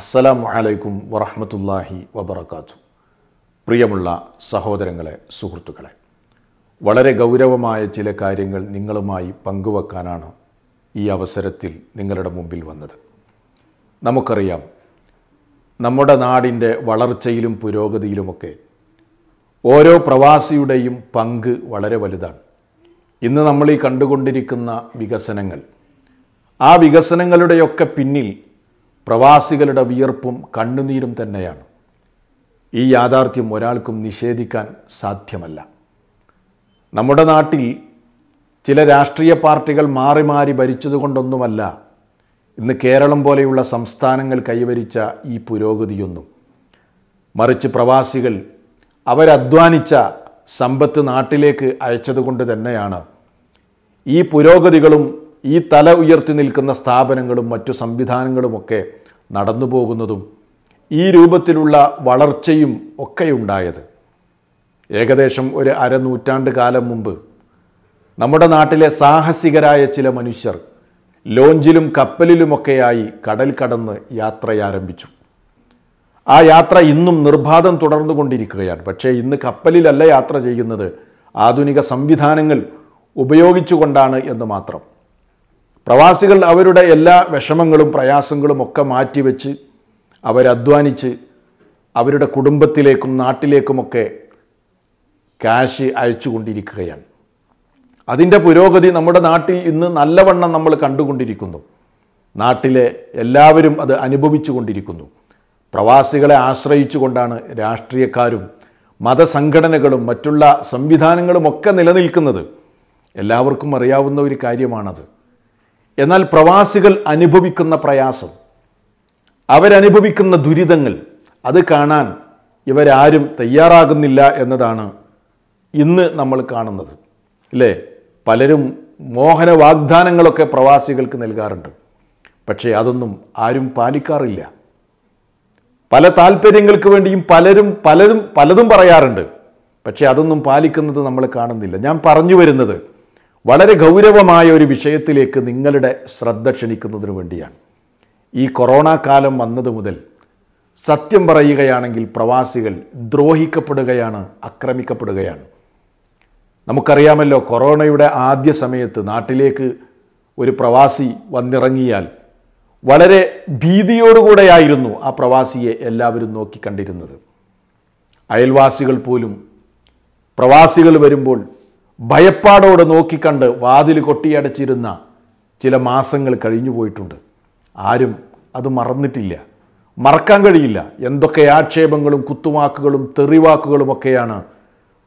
അസ്സലാമു അലൈക്കും വറഹ്മത്തുള്ളാഹി വബറകാതുഹു. പ്രിയമുള്ള സഹോദരങ്ങളെ, സുഹൃത്തുക്കളെ, വളരെ ഗൗരവമായ ചില കാര്യങ്ങൾ നിങ്ങളുമായി പങ്കുവെക്കാനാണ് ഈ അവസരത്തിൽ നിങ്ങളുടെ മുമ്പിൽ വന്നത്. നമുക്കറിയാം, നമ്മുടെ നാടിൻ്റെ വളർച്ചയിലും പുരോഗതിയിലുമൊക്കെ ഓരോ പ്രവാസിയുടെയും പങ്ക് വളരെ വലുതാണ്. ഇന്ന് നമ്മൾ ഈ കണ്ടുകൊണ്ടിരിക്കുന്ന വികസനങ്ങൾ, ആ വികസനങ്ങളുടെയൊക്കെ പിന്നിൽ പ്രവാസികളുടെ വിയർപ്പും കണ്ണുനീരും തന്നെയാണ്. ഈ യാഥാർത്ഥ്യം ഒരാൾക്കും നിഷേധിക്കാൻ സാധ്യമല്ല. നമ്മുടെ നാട്ടിൽ ചില രാഷ്ട്രീയ പാർട്ടികൾ മാറി മാറി ഭരിച്ചതുകൊണ്ടൊന്നുമല്ല ഇന്ന് കേരളം പോലെയുള്ള സംസ്ഥാനങ്ങൾ കൈവരിച്ച ഈ പുരോഗതിയൊന്നും. മറിച്ച് പ്രവാസികൾ അവരധ്വാനിച്ച സമ്പത്ത് നാട്ടിലേക്ക് അയച്ചതുകൊണ്ട് തന്നെയാണ് ഈ പുരോഗതികളും ഈ തല ഉയർത്തി നിൽക്കുന്ന സ്ഥാപനങ്ങളും മറ്റു സംവിധാനങ്ങളുമൊക്കെ നടന്നു പോകുന്നതും ഈ രൂപത്തിലുള്ള വളർച്ചയും ഒക്കെയുണ്ടായത്. ഏകദേശം ഒരു അരനൂറ്റാണ്ട് കാലം മുമ്പ് നമ്മുടെ നാട്ടിലെ സാഹസികരായ ചില മനുഷ്യർ ലോഞ്ചിലും കപ്പലിലുമൊക്കെയായി കടൽ കടന്ന് യാത്രയാരംഭിച്ചു. ആ യാത്ര ഇന്നും നിർബാധം തുടർന്നു കൊണ്ടിരിക്കുകയാണ്. പക്ഷേ ഇന്ന് കപ്പലിലല്ല യാത്ര ചെയ്യുന്നത്, ആധുനിക സംവിധാനങ്ങൾ ഉപയോഗിച്ചുകൊണ്ടാണ് എന്ന് മാത്രം. പ്രവാസികൾ അവരുടെ എല്ലാ വിഷമങ്ങളും പ്രയാസങ്ങളും ഒക്കെ മാറ്റിവെച്ച് അവരധ്വാനിച്ച് അവരുടെ കുടുംബത്തിലേക്കും നാട്ടിലേക്കുമൊക്കെ കാശ് അയച്ചു കൊണ്ടിരിക്കുകയാണ്. അതിൻ്റെ പുരോഗതി നമ്മുടെ നാട്ടിൽ ഇന്ന് നല്ലവണ്ണം നമ്മൾ കണ്ടുകൊണ്ടിരിക്കുന്നു. നാട്ടിലെ എല്ലാവരും അത് അനുഭവിച്ചു കൊണ്ടിരിക്കുന്നു. പ്രവാസികളെ ആശ്രയിച്ചു കൊണ്ടാണ് രാഷ്ട്രീയക്കാരും മതസംഘടനകളും മറ്റുള്ള സംവിധാനങ്ങളുമൊക്കെ നിലനിൽക്കുന്നത്. എല്ലാവർക്കും അറിയാവുന്ന ഒരു കാര്യമാണത്. എന്നാൽ പ്രവാസികൾ അനുഭവിക്കുന്ന പ്രയാസം, അവരനുഭവിക്കുന്ന ദുരിതങ്ങൾ, അത് കാണാൻ ഇവരാരും തയ്യാറാകുന്നില്ല എന്നതാണ് ഇന്ന് നമ്മൾ കാണുന്നത്, അല്ലേ? പലരും മോഹന വാഗ്ദാനങ്ങളൊക്കെ പ്രവാസികൾക്ക് നൽകാറുണ്ട്. പക്ഷേ അതൊന്നും ആരും പാലിക്കാറില്ല. പല താല്പര്യങ്ങൾക്ക് വേണ്ടിയും പലതും പറയാറുണ്ട്. പക്ഷേ അതൊന്നും പാലിക്കുന്നത് നമ്മൾ കാണുന്നില്ല. ഞാൻ പറഞ്ഞു വരുന്നത് വളരെ ഗൗരവമായ ഒരു വിഷയത്തിലേക്ക് നിങ്ങളുടെ ശ്രദ്ധ ക്ഷണിക്കുന്നതിന് വേണ്ടിയാണ്. ഈ കൊറോണ കാലം വന്നത് മുതൽ സത്യം പറയുകയാണെങ്കിൽ പ്രവാസികൾ ദ്രോഹിക്കപ്പെടുകയാണ്, ആക്രമിക്കപ്പെടുകയാണ്. നമുക്കറിയാമല്ലോ, കൊറോണയുടെ ആദ്യ സമയത്ത് നാട്ടിലേക്ക് ഒരു പ്രവാസി വന്നിറങ്ങിയാൽ വളരെ ഭീതിയോടുകൂടെയായിരുന്നു ആ പ്രവാസിയെ എല്ലാവരും നോക്കിക്കണ്ടിരുന്നത്. അയൽവാസികൾ പോലും പ്രവാസികൾ വരുമ്പോൾ ഭയപ്പാടോടെ നോക്കിക്കണ്ട് വാതിൽ കൊട്ടിയടച്ചിരുന്ന ചില മാസങ്ങൾ കഴിഞ്ഞു പോയിട്ടുണ്ട്. ആരും അത് മറന്നിട്ടില്ല, മറക്കാൻ കഴിയില്ല. എന്തൊക്കെ ആക്ഷേപങ്ങളും കുത്തുവാക്കുകളും തെറിവാക്കുകളുമൊക്കെയാണ്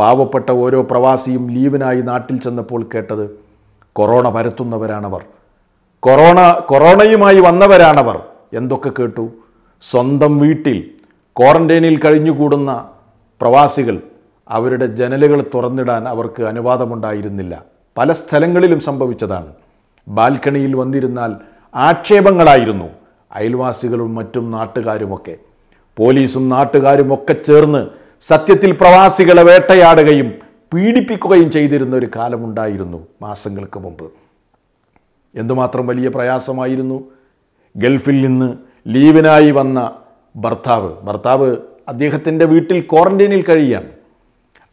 പാവപ്പെട്ട ഓരോ പ്രവാസിയും ലീവിനായി നാട്ടിൽ ചെന്നപ്പോൾ കേട്ടത്. കൊറോണ പരത്തുന്നവരാണവർ, കൊറോണയുമായി വന്നവരാണവർ എന്തൊക്കെ കേട്ടു. സ്വന്തം വീട്ടിൽ ക്വാറന്റൈനിൽ കഴിഞ്ഞുകൂടുന്ന പ്രവാസികൾ അവരുടെ ജനലുകൾ തുറന്നിടാൻ അവർക്ക് അനുവാദമുണ്ടായിരുന്നില്ല. പല സ്ഥലങ്ങളിലും സംഭവിച്ചതാണ്. ബാൽക്കണിയിൽ വന്നിരുന്നാൽ ആക്ഷേപങ്ങളായിരുന്നു. അയൽവാസികളും മറ്റും നാട്ടുകാരുമൊക്കെ, പോലീസും നാട്ടുകാരുമൊക്കെ ചേർന്ന് സത്യത്തിൽ പ്രവാസികളെ വേട്ടയാടുകയും പീഡിപ്പിക്കുകയും ചെയ്തിരുന്ന ഒരു കാലമുണ്ടായിരുന്നു മാസങ്ങൾക്ക് മുമ്പ്. എന്തുമാത്രം വലിയ പ്രയാസമായിരുന്നു. ഗൾഫിൽ നിന്ന് ലീവിനായി വന്ന ഭർത്താവ് അദ്ദേഹത്തിൻ്റെ വീട്ടിൽ ക്വാറന്റൈനിൽ കഴിയുകയാണ്.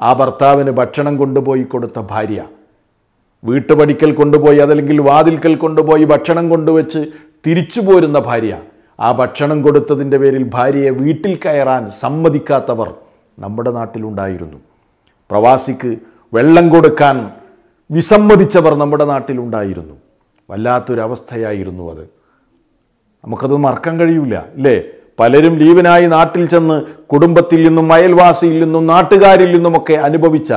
ആ ഭർത്താവിന് ഭക്ഷണം കൊണ്ടുപോയി കൊടുത്ത ഭാര്യ, വീട്ടുപടിക്കൽ കൊണ്ടുപോയി അതല്ലെങ്കിൽ വാതിൽക്കൽ കൊണ്ടുപോയി ഭക്ഷണം കൊണ്ടുവച്ച് തിരിച്ചു പോരുന്ന ഭാര്യ, ആ ഭക്ഷണം കൊടുത്തതിൻ്റെ പേരിൽ ഭാര്യയെ വീട്ടിൽ കയറാൻ സമ്മതിക്കാത്തവർ നമ്മുടെ നാട്ടിലുണ്ടായിരുന്നു. പ്രവാസിക്ക് വെള്ളം കൊടുക്കാൻ വിസമ്മതിച്ചവർ നമ്മുടെ നാട്ടിലുണ്ടായിരുന്നു. വല്ലാത്തൊരവസ്ഥയായിരുന്നു അത്. നമുക്കത് മറക്കാൻ കഴിയില്ല, അല്ലേ? പലരും ലീവിനായി നാട്ടിൽ ചെന്ന് കുടുംബത്തിൽ നിന്നും അയൽവാസിയിൽ നിന്നും നാട്ടുകാരിൽ നിന്നുമൊക്കെ അനുഭവിച്ച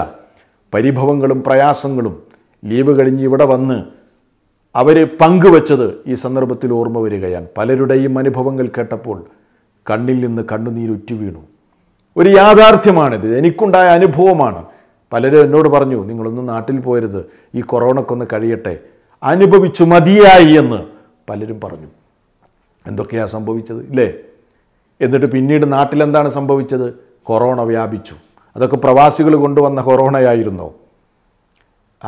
പരിഭവങ്ങളും പ്രയാസങ്ങളും ലീവ് കഴിഞ്ഞ് ഇവിടെ വന്ന് അവർ പങ്കുവെച്ചത് ഈ സന്ദർഭത്തിൽ ഓർമ്മ വരികയാണ്. പലരുടെയും അനുഭവങ്ങൾ കേട്ടപ്പോൾ കണ്ണിൽ നിന്ന് കണ്ണുനീരുറ്റി വീണു. ഒരു യാഥാർത്ഥ്യമാണിത്, എനിക്കുണ്ടായ അനുഭവമാണ്. പലരും എന്നോട് പറഞ്ഞു, നിങ്ങളൊന്നും നാട്ടിൽ പോയരുത്, ഈ കൊറോണക്കൊന്ന് കഴിയട്ടെ, അനുഭവിച്ചു മതിയായി എന്ന് പലരും പറഞ്ഞു. എന്തൊക്കെയാണ് സംഭവിച്ചത്, ഇല്ലേ? എന്നിട്ട് പിന്നീട് നാട്ടിലെന്താണ് സംഭവിച്ചത്? കൊറോണ വ്യാപിച്ചു. അതൊക്കെ പ്രവാസികൾ കൊണ്ടുവന്ന കൊറോണയായിരുന്നോ?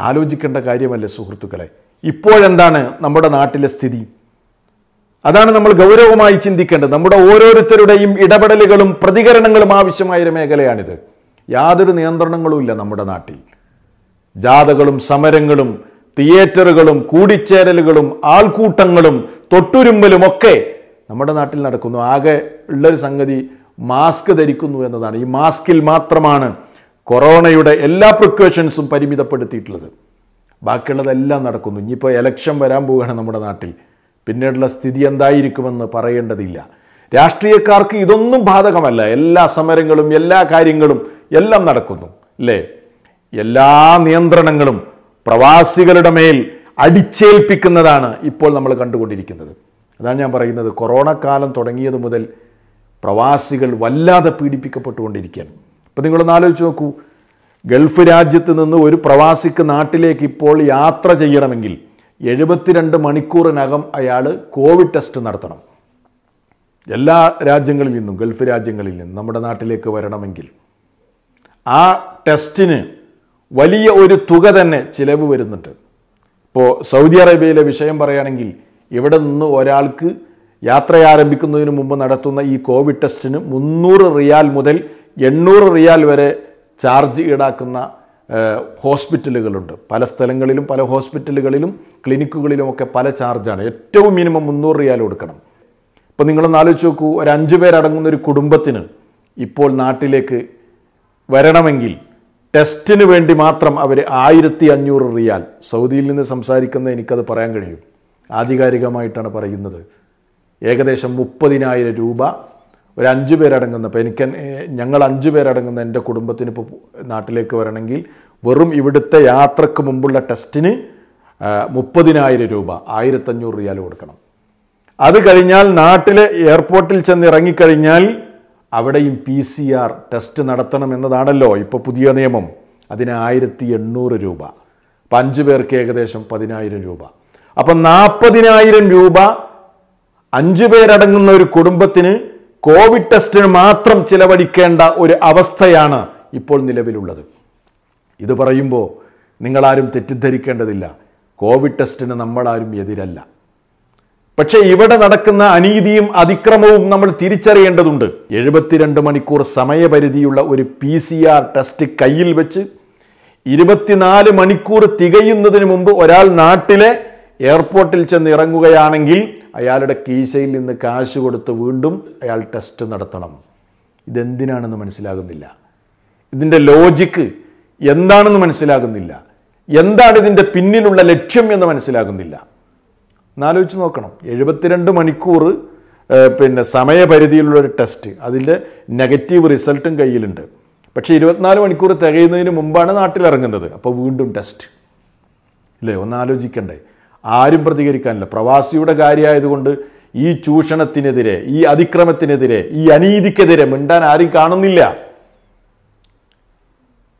ആലോചിക്കേണ്ട കാര്യമല്ലേ സുഹൃത്തുക്കളെ? ഇപ്പോഴെന്താണ് നമ്മുടെ നാട്ടിലെ സ്ഥിതി? അതാണ് നമ്മൾ ഗൗരവമായി ചിന്തിക്കേണ്ടത്. നമ്മുടെ ഓരോരുത്തരുടെയും ഇടപെടലുകളും പ്രതികരണങ്ങളും ആവശ്യമായ ഒരു മേഖലയാണിത്. യാതൊരു നിയന്ത്രണങ്ങളുമില്ല നമ്മുടെ നാട്ടിൽ. ജാഥകളും സമരങ്ങളും തിയേറ്ററുകളും കൂടിച്ചേരലുകളും ആൾക്കൂട്ടങ്ങളും തൊട്ടുരുമ്പലും ഒക്കെ നമ്മുടെ നാട്ടിൽ നടക്കുന്നു. ആകെ ഉള്ളൊരു സംഗതി മാസ്ക് ധരിക്കുന്നു എന്നതാണ്. ഈ മാസ്കിൽ മാത്രമാണ് കൊറോണയുടെ എല്ലാ പ്രിക്കോഷൻസും പരിമിതപ്പെടുത്തിയിട്ടുള്ളത്. ബാക്കിയുള്ളതെല്ലാം നടക്കുന്നു. ഇനിയിപ്പോൾ എലക്ഷൻ വരാൻ പോവുകയാണ് നമ്മുടെ നാട്ടിൽ. പിന്നീടുള്ള സ്ഥിതി എന്തായിരിക്കുമെന്ന് പറയേണ്ടതില്ല. രാഷ്ട്രീയക്കാർക്ക് ഇതൊന്നും ബാധകമല്ല. എല്ലാ സമരങ്ങളും എല്ലാ കാര്യങ്ങളും എല്ലാം നടക്കുന്നു അല്ലേ. എല്ലാ നിയന്ത്രണങ്ങളും പ്രവാസികളുടെ മേൽ അടിച്ചേൽപ്പിക്കുന്നതാണ് ഇപ്പോൾ നമ്മൾ കണ്ടുകൊണ്ടിരിക്കുന്നത്. അതാണ് ഞാൻ പറയുന്നത്, കൊറോണ കാലം തുടങ്ങിയത് മുതൽ പ്രവാസികൾ വല്ലാതെ പീഡിപ്പിക്കപ്പെട്ടുകൊണ്ടിരിക്കുകയാണ്. ഇപ്പം നിങ്ങളൊന്ന് ആലോചിച്ച് നോക്കൂ, ഗൾഫ് രാജ്യത്ത് നിന്ന് ഒരു പ്രവാസിക്ക് നാട്ടിലേക്ക് ഇപ്പോൾ യാത്ര ചെയ്യണമെങ്കിൽ 72 മണിക്കൂറിനകം അയാൾ കോവിഡ് ടെസ്റ്റ് നടത്തണം. എല്ലാ രാജ്യങ്ങളിൽ നിന്നും, ഗൾഫ് രാജ്യങ്ങളിൽ നിന്നും നമ്മുടെ നാട്ടിലേക്ക് വരണമെങ്കിൽ ആ ടെസ്റ്റിന് വലിയ ഒരു തുക തന്നെ ചിലവ് വരുന്നുണ്ട്. ഇപ്പോൾ സൗദി അറേബ്യയിലെ വിഷയം പറയുകയാണെങ്കിൽ ഇവിടെ നിന്ന് ഒരാൾക്ക് യാത്ര ആരംഭിക്കുന്നതിന് മുമ്പ് നടത്തുന്ന ഈ കോവിഡ് ടെസ്റ്റിന് 300 റിയാൽ മുതൽ 800 റിയാൽ വരെ ചാർജ് ഈടാക്കുന്ന ഹോസ്പിറ്റലുകളുണ്ട്. പല സ്ഥലങ്ങളിലും പല ഹോസ്പിറ്റലുകളിലും ക്ലിനിക്കുകളിലുമൊക്കെ പല ചാർജാണ്. ഏറ്റവും മിനിമം 300 റിയാൽ കൊടുക്കണം. ഇപ്പം നിങ്ങളൊന്ന് ആലോചിച്ച് നോക്കൂ, ഒരു 5 പേരടങ്ങുന്ന ഒരു കുടുംബത്തിന് ഇപ്പോൾ നാട്ടിലേക്ക് വരണമെങ്കിൽ ടെസ്റ്റിന് വേണ്ടി മാത്രം അവർ 1500 റിയാൽ. സൗദിയിൽ നിന്ന് സംസാരിക്കുന്ന എനിക്കത് പറയാൻ കഴിയും, ആധികാരികമായിട്ടാണ് പറയുന്നത്. ഏകദേശം 30,000 രൂപ ഒരു 5 പേരടങ്ങുന്ന, ഇപ്പോൾ ഞങ്ങൾ 5 പേരടങ്ങുന്ന എൻ്റെ കുടുംബത്തിന് ഇപ്പോൾ നാട്ടിലേക്ക് വരണമെങ്കിൽ വെറും ഇവിടുത്തെ യാത്രക്ക് മുമ്പുള്ള ടെസ്റ്റിന് 30,000 രൂപ 1,500 റിയാൽ കൊടുക്കണം. അത് കഴിഞ്ഞാൽ നാട്ടിലെ എയർപോർട്ടിൽ ചെന്ന് ഇറങ്ങിക്കഴിഞ്ഞാൽ അവിടെയും PCR ടെസ്റ്റ് നടത്തണം എന്നതാണല്ലോ ഇപ്പോൾ പുതിയ നിയമം. അതിന് 1,800 രൂപ. അപ്പം 5 പേർക്ക് ഏകദേശം 10,000 രൂപ. അപ്പം 40,000 രൂപ 5 പേരടങ്ങുന്ന ഒരു കുടുംബത്തിന് കോവിഡ് ടെസ്റ്റിന് മാത്രം ചിലവഴിക്കേണ്ട ഒരു അവസ്ഥയാണ് ഇപ്പോൾ നിലവിലുള്ളത്. ഇത് പറയുമ്പോൾ നിങ്ങളാരും തെറ്റിദ്ധരിക്കേണ്ടതില്ല, കോവിഡ് ടെസ്റ്റിന് നമ്മളാരും എതിരല്ല. പക്ഷേ ഇവിടെ നടക്കുന്ന അനീതിയും അതിക്രമവും നമ്മൾ തിരിച്ചറിയേണ്ടതുണ്ട്. 72 മണിക്കൂർ സമയപരിധിയുള്ള ഒരു PCR ടെസ്റ്റ് കയ്യിൽ വെച്ച് 24 മണിക്കൂർ തികയുന്നതിന് മുമ്പ് ഒരാൾ നാട്ടിലെ എയർപോർട്ടിൽ ചെന്ന് ഇറങ്ങുകയാണെങ്കിൽ അയാളുടെ കീശയിൽ നിന്ന് കാശ് കൊടുത്ത് വീണ്ടും അയാൾ ടെസ്റ്റ് നടത്തണം. ഇതെന്തിനാണെന്ന് മനസ്സിലാകുന്നില്ല. ഇതിൻ്റെ ലോജിക്ക് എന്താണെന്ന് മനസ്സിലാകുന്നില്ല. എന്താണ് ഇതിൻ്റെ പിന്നിലുള്ള ലക്ഷ്യം എന്ന് മനസ്സിലാകുന്നില്ല. എന്നാലോചിച്ച് നോക്കണം, 72 മണിക്കൂർ സമയപരിധിയിലുള്ളൊരു ടെസ്റ്റ്, അതിൻ്റെ നെഗറ്റീവ് റിസൾട്ടും കയ്യിലുണ്ട്. പക്ഷേ 24 മണിക്കൂർ തികയുന്നതിന് മുമ്പാണ് നാട്ടിലിറങ്ങുന്നത്. അപ്പോൾ വീണ്ടും ടെസ്റ്റ് അല്ലേ. ഒന്ന് ആലോചിക്കണ്ടേ. ആരും പ്രതികരിക്കാനില്ല. പ്രവാസിയുടെ കാര്യമായതുകൊണ്ട് ഈ ചൂഷണത്തിനെതിരെ, ഈ അതിക്രമത്തിനെതിരെ, ഈ അനീതിക്കെതിരെ മിണ്ടാൻ ആരും കാണുന്നില്ല.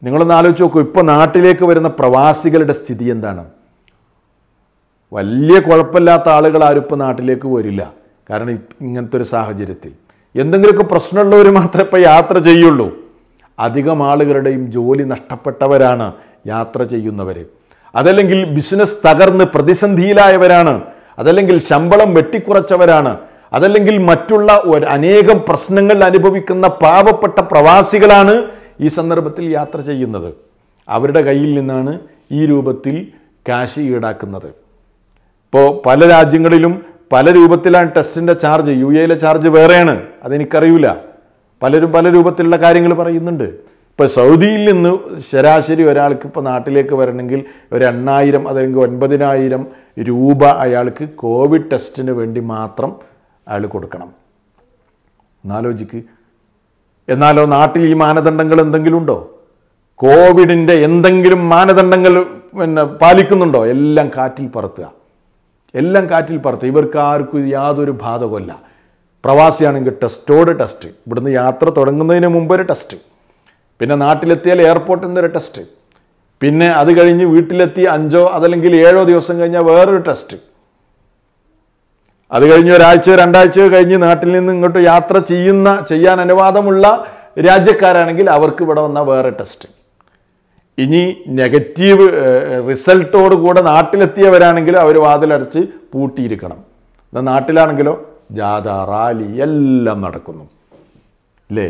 നിങ്ങളൊന്ന് ആലോചിച്ച് നോക്കൂ, ഇപ്പോൾ നാട്ടിലേക്ക് വരുന്ന പ്രവാസികളുടെ സ്ഥിതി എന്താണ്? വലിയ കുഴപ്പമില്ലാത്ത ആളുകൾ ആരും ഇപ്പോൾ നാട്ടിലേക്ക് വരില്ല. കാരണം ഇങ്ങനത്തെ ഒരു സാഹചര്യത്തിൽ എന്തെങ്കിലുമൊക്കെ പ്രശ്നമുള്ളവർ മാത്രമേ ഇപ്പോൾ യാത്ര ചെയ്യുള്ളൂ. അധികം ആളുകളുടെയും ജോലി നഷ്ടപ്പെട്ടവരാണ് യാത്ര ചെയ്യുന്നവർ. അതല്ലെങ്കിൽ ബിസിനസ് തകർന്ന് പ്രതിസന്ധിയിലായവരാണ്. അതല്ലെങ്കിൽ ശമ്പളം വെട്ടിക്കുറച്ചവരാണ്. അതല്ലെങ്കിൽ മറ്റുള്ള അനേകം പ്രശ്നങ്ങൾ അനുഭവിക്കുന്ന പാവപ്പെട്ട പ്രവാസികളാണ് ഈ സന്ദർഭത്തിൽ യാത്ര ചെയ്യുന്നത്. അവരുടെ കയ്യിൽ നിന്നാണ് ഈ രൂപത്തിൽ കാശ് ഈടാക്കുന്നത്. ഇപ്പോൾ പല രാജ്യങ്ങളിലും പല രൂപത്തിലാണ് ടെസ്റ്റിൻ്റെ ചാർജ്. UAE ചാർജ് വേറെയാണ്, അതെനിക്കറിയില്ല. പലരും പല രൂപത്തിലുള്ള കാര്യങ്ങൾ പറയുന്നുണ്ട്. ഇപ്പോൾ സൗദിയിൽ നിന്ന് ശരാശരി ഒരാൾക്ക് ഇപ്പോൾ നാട്ടിലേക്ക് വരണമെങ്കിൽ ഒരു 8,000 അല്ലെങ്കിൽ 9,000 രൂപ അയാൾക്ക് കോവിഡ് ടെസ്റ്റിന് വേണ്ടി മാത്രം അയാൾ കൊടുക്കണം. എന്നാലോചിക്ക്. എന്നാലോ നാട്ടിൽ ഈ മാനദണ്ഡങ്ങൾ എന്തെങ്കിലും ഉണ്ടോ? കോവിഡിൻ്റെ എന്തെങ്കിലും മാനദണ്ഡങ്ങൾ പാലിക്കുന്നുണ്ടോ? എല്ലാം കാറ്റിൽ പറത്തുക, എല്ലാം കാറ്റിൽ പറത്തുക. ഇവർക്ക് ആർക്കും യാതൊരു ബാധകമല്ല. പ്രവാസിയാണെങ്കിൽ ടെസ്റ്റോട് ടെസ്റ്റ്, ഇവിടുന്ന് യാത്ര തുടങ്ങുന്നതിന് മുമ്പൊരു ടെസ്റ്റ്, പിന്നെ നാട്ടിലെത്തിയാൽ എയർപോർട്ടിൽ നിന്നൊരു ടെസ്റ്റ്, പിന്നെ അത് കഴിഞ്ഞ് വീട്ടിലെത്തി 5 അതല്ലെങ്കിൽ 7 ദിവസം കഴിഞ്ഞാൽ വേറൊരു ടെസ്റ്റ്, അത് കഴിഞ്ഞ് ഒരാഴ്ചയോ രണ്ടാഴ്ചയോ കഴിഞ്ഞ് നാട്ടിൽ നിന്ന് ഇങ്ങോട്ട് യാത്ര ചെയ്യാൻ അനുവാദമുള്ള രാജ്യക്കാരാണെങ്കിൽ അവർക്ക് ഇവിടെ വന്നാൽ വേറെ ടെസ്റ്റ്. ഇനി നെഗറ്റീവ് റിസൾട്ടോടുകൂടെ നാട്ടിലെത്തിയവരാണെങ്കിൽ അവർ വാതിലടച്ച് പൂട്ടിയിരിക്കണം. നാട്ടിലാണെങ്കിലോ ജാഥ റാലി എല്ലാം നടക്കുന്നു അല്ലേ?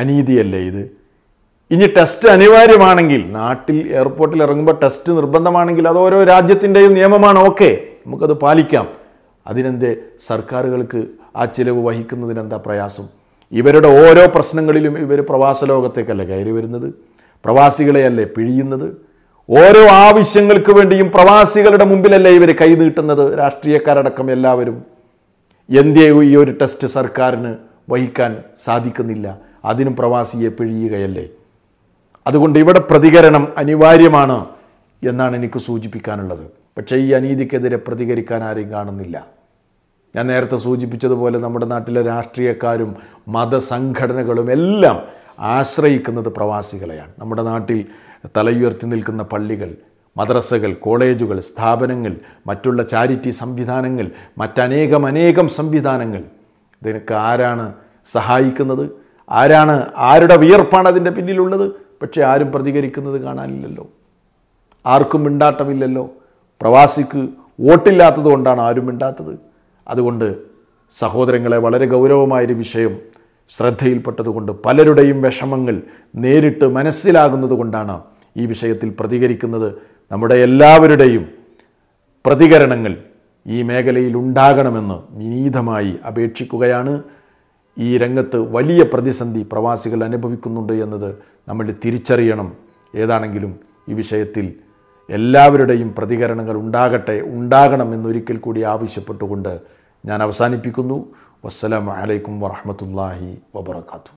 അനീതിയല്ലേ ഇത്? ഇനി ടെസ്റ്റ് അനിവാര്യമാണെങ്കിൽ, നാട്ടിൽ എയർപോർട്ടിൽ ഇറങ്ങുമ്പോൾ ടെസ്റ്റ് നിർബന്ധമാണെങ്കിൽ അത് ഓരോ രാജ്യത്തിൻ്റെയും നിയമമാണ്, ഓക്കെ നമുക്കത് പാലിക്കാം. അതിനെന്തേ സർക്കാരുകൾക്ക് ആ ചിലവ് വഹിക്കുന്നതിനെന്താ പ്രയാസം? ഇവരുടെ ഓരോ പ്രശ്നങ്ങളിലും ഇവർ പ്രവാസ ലോകത്തേക്കല്ലേ കയറി വരുന്നത്, പ്രവാസികളെയല്ലേ പിഴിയുന്നത്, ഓരോ ആവശ്യങ്ങൾക്ക് വേണ്ടിയും പ്രവാസികളുടെ മുമ്പിലല്ലേ ഇവർ കൈ നീട്ടുന്നത്, രാഷ്ട്രീയക്കാരടക്കം എല്ലാവരും. എന്തേ ഈ ഒരു ടെസ്റ്റ് സർക്കാരിന് വഹിക്കാൻ സാധിക്കുന്നില്ല? അതിനും പ്രവാസിയെ പിഴിയുകയല്ലേ? അതുകൊണ്ട് ഇവിടെ പ്രതികരണം അനിവാര്യമാണ് എന്നാണ് എനിക്ക് സൂചിപ്പിക്കാനുള്ളത്. പക്ഷേ ഈ അനീതിക്കെതിരെ പ്രതികരിക്കാൻ ആരും കാണുന്നില്ല. ഞാൻ നേരത്തെ സൂചിപ്പിച്ചതുപോലെ നമ്മുടെ നാട്ടിലെ രാഷ്ട്രീയക്കാരും മതസംഘടനകളും എല്ലാം ആശ്രയിക്കുന്നത് പ്രവാസികളെയാണ്. നമ്മുടെ നാട്ടിൽ തലയുയർത്തി നിൽക്കുന്ന പള്ളികൾ, മദ്രസകൾ, കോളേജുകൾ, സ്ഥാപനങ്ങൾ, മറ്റുള്ള ചാരിറ്റി സംവിധാനങ്ങൾ, മറ്റനേകം സംവിധാനങ്ങൾ, ഇതിനൊക്കെ ആരാണ് സഹായിക്കുന്നത്? ആരുടെ വിയർപ്പാണ് അതിൻ്റെ പിന്നിലുള്ളത്? പക്ഷേ ആരും പ്രതികരിക്കുന്നത് കാണാനില്ലല്ലോ, ആർക്കും മിണ്ടാട്ടമില്ലല്ലോ. പ്രവാസിക്ക് വോട്ടില്ലാത്തത് കൊണ്ടാണ് ആരും മിണ്ടാത്തത്. അതുകൊണ്ട് സഹോദരങ്ങളെ, വളരെ ഗൗരവമായൊരു വിഷയം ശ്രദ്ധയിൽപ്പെട്ടതുകൊണ്ട്, പലരുടെയും വിഷമങ്ങൾ നേരിട്ട് മനസ്സിലാകുന്നത് കൊണ്ടാണ് ഈ വിഷയത്തിൽ പ്രതികരിക്കുന്നത്. നമ്മുടെ എല്ലാവരുടെയും പ്രതികരണങ്ങൾ ഈ മേഖലയിൽ ഉണ്ടാകണമെന്ന് വിനീതമായി അപേക്ഷിക്കുകയാണ്. ഈ രംഗത്ത് വലിയ പ്രതിസന്ധി പ്രവാസികൾ അനുഭവിക്കുന്നുണ്ട് എന്നത് നമ്മൾ തിരിച്ചറിയണം. ഏതാണെങ്കിലും ഈ വിഷയത്തിൽ എല്ലാവരുടെയും പ്രതികരണങ്ങൾ ഉണ്ടാകണമെന്നൊരിക്കൽ കൂടി ആവശ്യപ്പെട്ടുകൊണ്ട് ഞാൻ അവസാനിപ്പിക്കുന്നു. വസ്സലാമു അലൈക്കും വറഹ്മത്തുള്ളാഹി വബറകാതുഹു.